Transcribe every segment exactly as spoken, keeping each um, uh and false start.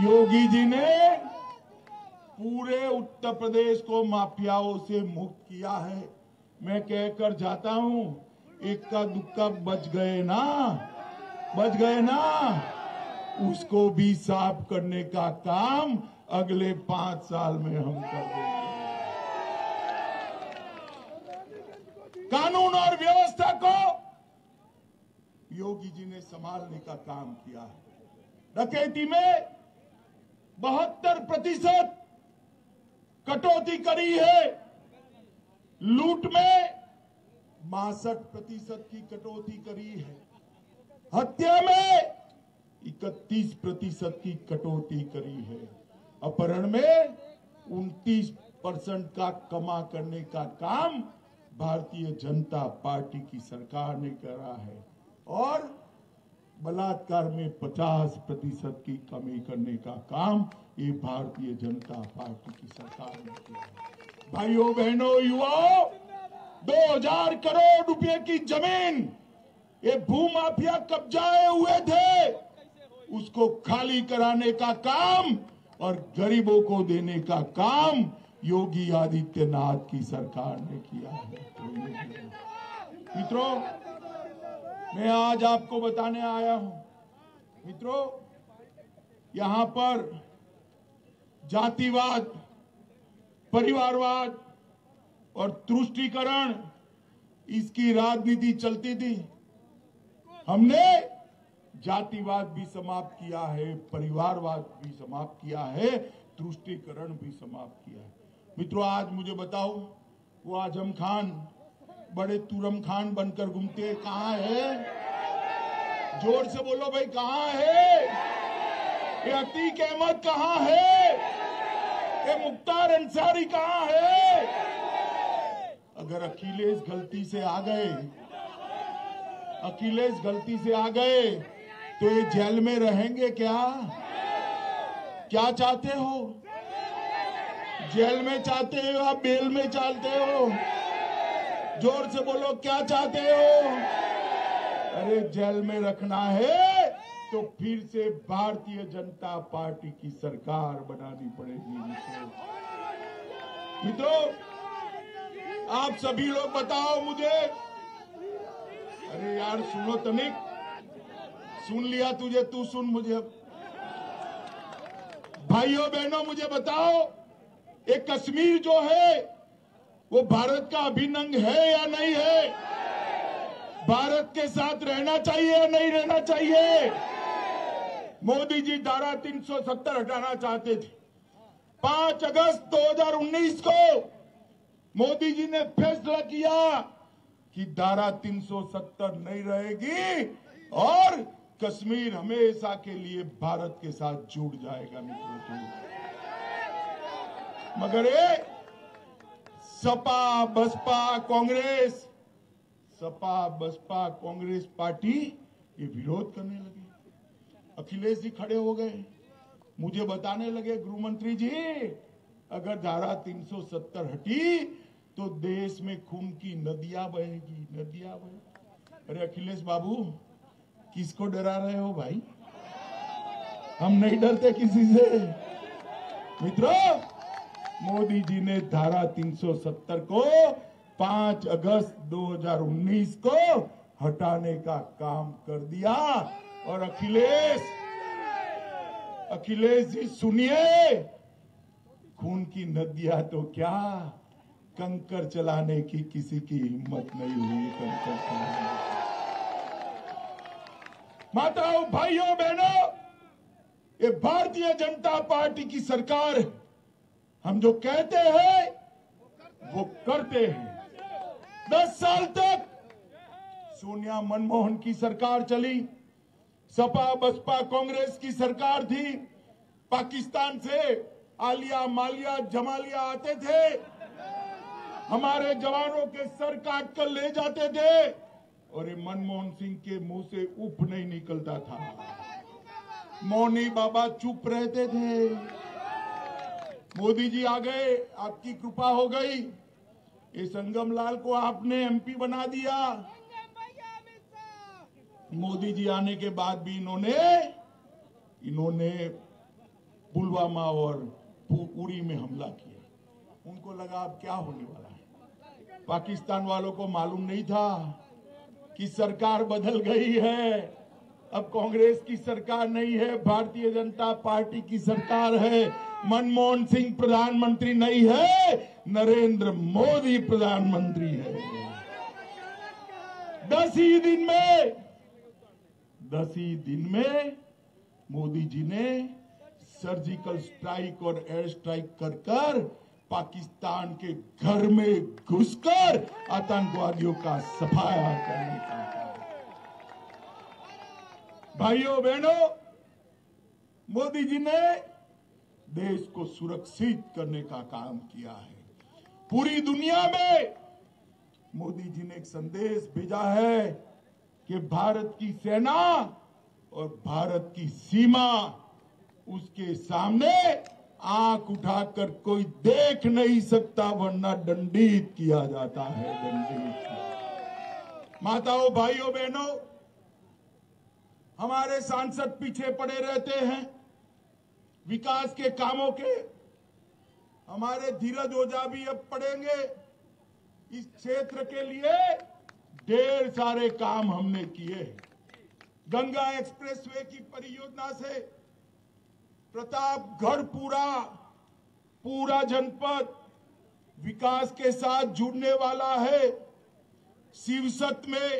योगी जी ने पूरे उत्तर प्रदेश को माफियाओं से मुक्त किया है। मैं कहकर जाता हूं, इक्का दुक्का बच गए ना बच गए ना उसको भी साफ करने का काम अगले पांच साल में हम कर देंगे। कानून और व्यवस्था को योगी जी ने संभालने का काम किया है। डकैती में बहत्तर प्रतिशत कटौती करी है, लूट में बासठ प्रतिशत की कटौती करी है, हत्या में इकतीस प्रतिशत की कटौती करी है, अपहरण में उनतीस परसेंट का कमा करने का काम भारतीय जनता पार्टी की सरकार ने करा है और बलात्कार में पचास प्रतिशत की कमी करने का काम ये भारतीय जनता पार्टी की सरकार ने किया है। भाइयों बहनों युवाओं, दो हजार करोड़ रुपए की जमीन ये भूमाफिया कब्जाए हुए थे, उसको खाली कराने का काम और गरीबों को देने का काम योगी आदित्यनाथ की सरकार ने किया है। मित्रों, मैं आज आपको बताने आया हूं, मित्रों, यहां पर जातिवाद, परिवारवाद और तुष्टीकरण इसकी राजनीति चलती थी। हमने जातिवाद भी समाप्त किया है, परिवारवाद भी समाप्त किया है, तुष्टीकरण भी समाप्त किया है। मित्रों, आज मुझे बताओ, वो आजम खान बड़े तुरम खान बनकर घूमते कहाँ है? जोर से बोलो भाई, कहाँ है? ये अतीक अहमद कहाँ है? ये मुख्तार अंसारी कहाँ है? अगर अखिलेश गलती से आ गए अखिलेश गलती से आ गए तो ये जेल में रहेंगे क्या? क्या चाहते हो? जेल में चाहते हो या बेल में चाहते हो? जोर से बोलो, क्या चाहते हो? अरे जेल में रखना है तो फिर से भारतीय जनता पार्टी की सरकार बनानी पड़ेगी। मित्रों, आप सभी लोग बताओ मुझे, अरे यार सुनो तनिक, सुन लिया तुझे, तू सुन मुझे। भाइयों बहनों, मुझे बताओ, ये कश्मीर जो है वो भारत का अभिन्न अंग है या नहीं है? भारत के साथ रहना चाहिए या नहीं रहना चाहिए? मोदी जी धारा तीन सौ सत्तर हटाना चाहते थे। पांच अगस्त दो हजार उन्नीस को मोदी जी ने फैसला किया कि धारा तीन सौ सत्तर नहीं रहेगी और कश्मीर हमेशा के लिए भारत के साथ जुड़ जाएगा। मित्रों, मगर ये सपा बसपा कांग्रेस सपा बसपा कांग्रेस पार्टी ये विरोध करने लगी। अखिलेश जी खड़े हो गए, मुझे बताने लगे, गृह मंत्री जी, अगर धारा तीन सौ सत्तर हटी तो देश में खून की नदियां बहेगी नदियां बहेगी अरे अखिलेश बाबू, किसको डरा रहे हो भाई? हम नहीं डरते किसी से। मित्रों, मोदी जी ने धारा तीन सौ सत्तर को पांच अगस्त दो हजार उन्नीस को हटाने का काम कर दिया। और अखिलेश अखिलेश जी सुनिए, खून की नदियां तो क्या, कंकर चलाने की किसी की हिम्मत नहीं हुई। कंकर चलाने माताओं, भाइयों बहनों, ये भारतीय जनता पार्टी की सरकार है। हम जो कहते हैं वो करते हैं। दस साल तक सोनिया मनमोहन की सरकार चली, सपा बसपा कांग्रेस की सरकार थी। पाकिस्तान से आलिया मालिया जमालिया आते थे, हमारे जवानों के सर काट कर ले जाते थे और ये मनमोहन सिंह के मुंह से उफ नहीं निकलता था। मौनी बाबा चुप रहते थे। मोदी जी आ गए, आपकी कृपा हो गई, ये संगम लाल को आपने एमपी बना दिया। मोदी जी आने के बाद भी इन्होंने इन्होंने पुलवामा और उरी में हमला किया। उनको लगा अब क्या होने वाला है। पाकिस्तान वालों को मालूम नहीं था कि सरकार बदल गई है, अब कांग्रेस की सरकार नहीं है, भारतीय जनता पार्टी की सरकार है। मनमोहन सिंह प्रधानमंत्री नहीं है, नरेंद्र मोदी प्रधानमंत्री है। दस ही दिन में दस ही दिन में मोदी जी ने सर्जिकल स्ट्राइक और एयर स्ट्राइक कर कर पाकिस्तान के घर में घुसकर आतंकवादियों का सफाया करने का काम। भाइयों बहनों, मोदी जी ने देश को सुरक्षित करने का काम किया है। पूरी दुनिया में मोदी जी ने एक संदेश भेजा है कि भारत की सेना और भारत की सीमा, उसके सामने आंख उठाकर कोई देख नहीं सकता, वरना दंडित किया जाता है। दंडित माताओं, भाइयों, बहनों, हमारे सांसद पीछे पड़े रहते हैं विकास के कामों के। हमारे धीरज ओझा भी अब पड़ेंगे। इस क्षेत्र के लिए ढेर सारे काम हमने किए। गंगा एक्सप्रेसवे की परियोजना से प्रतापगढ़ पूरा पूरा जनपद विकास के साथ जुड़ने वाला है। शिवसत में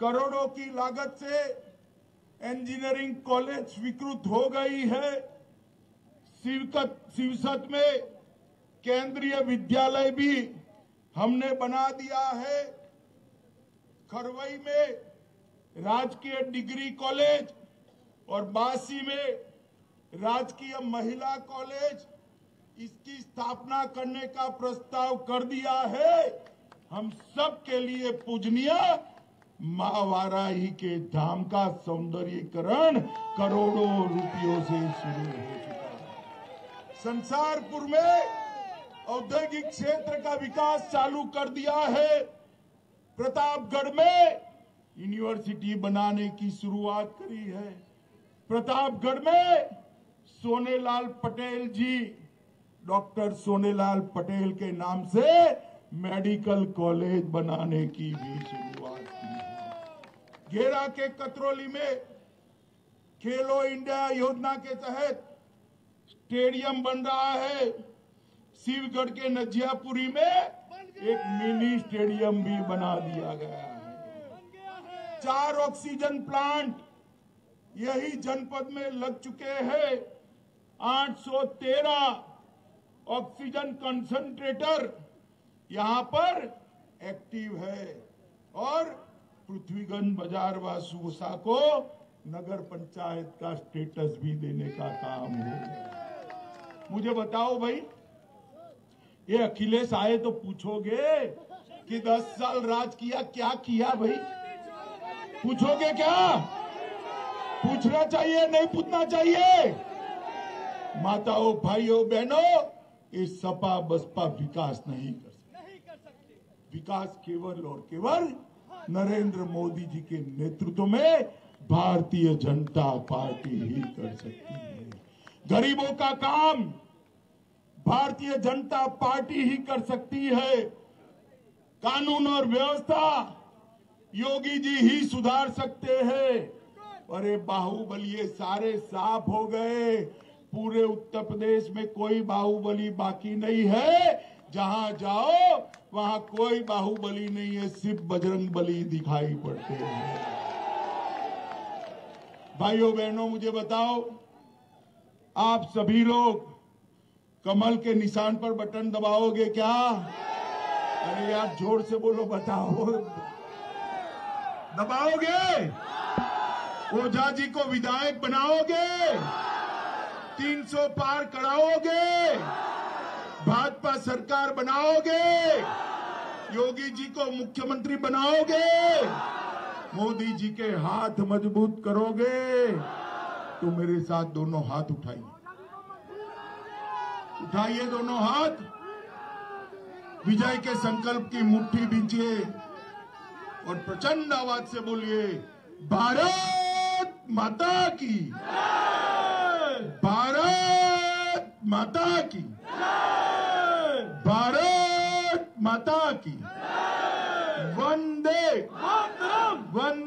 करोड़ों की लागत से इंजीनियरिंग कॉलेज स्वीकृत हो गई है। शिवकत शिवसत में केंद्रीय विद्यालय भी हमने बना दिया है। खरवई में राजकीय डिग्री कॉलेज और बासी में राजकीय महिला कॉलेज, इसकी स्थापना करने का प्रस्ताव कर दिया है। हम सब के लिए पूजनीय मां वाराही के धाम का सौंदर्यीकरण करोड़ों रुपयों से शुरू हो चुका है। संसारपुर में औद्योगिक क्षेत्र का विकास चालू कर दिया है। प्रतापगढ़ में यूनिवर्सिटी बनाने की शुरुआत करी है। प्रतापगढ़ में सोनेलाल पटेल जी, डॉक्टर सोनेलाल पटेल के नाम से मेडिकल कॉलेज बनाने की भी शुरुआत की है। घेरा के कतरौली में खेलो इंडिया योजना के तहत स्टेडियम बन रहा है। शिवगढ़ के नजियापुरी में एक मिनी स्टेडियम भी बना दिया गया है। चार ऑक्सीजन प्लांट यही जनपद में लग चुके हैं। आठ सौ तेरह ऑक्सीजन कंसंट्रेटर यहाँ पर एक्टिव है और पृथ्वीगंज बाजार व सुसा को नगर पंचायत का स्टेटस भी देने का काम है। मुझे बताओ भाई, ये अखिलेश आए तो पूछोगे कि दस साल राज किया, क्या किया भाई? पूछोगे क्या? पूछना चाहिए, नहीं पूछना चाहिए? माताओं, भाइयों, बहनों, ये सपा बसपा विकास नहीं कर सकती। विकास केवल और केवल नरेंद्र मोदी जी के नेतृत्व में भारतीय जनता पार्टी ही कर सकती है। गरीबों का काम भारतीय जनता पार्टी ही कर सकती है। कानून और व्यवस्था योगी जी ही सुधार सकते हैं। अरे बाहुबली सारे साफ हो गए। पूरे उत्तर प्रदेश में कोई बाहुबली बाकी नहीं है। जहां जाओ वहां कोई बाहुबली नहीं है, सिर्फ बजरंग बली दिखाई पड़ते हैं। भाइयों बहनों, मुझे बताओ, आप सभी लोग कमल के निशान पर बटन दबाओगे क्या? अरे यार, जोर से बोलो, बताओ, दबाओगे? ओझा जी को विधायक बनाओगे? तीन सौ पार कराओगे? भाजपा सरकार बनाओगे? योगी जी को मुख्यमंत्री बनाओगे? मोदी जी के हाथ मजबूत करोगे? तो मेरे साथ दोनों हाथ उठाइए, उठाइए दोनों हाथ। विजय के संकल्प की मुट्ठी बींचिए और प्रचंड आवाज से बोलिए, भारत माता की, भारत माता की, भारत माता की, वंदे मातरम, वंदे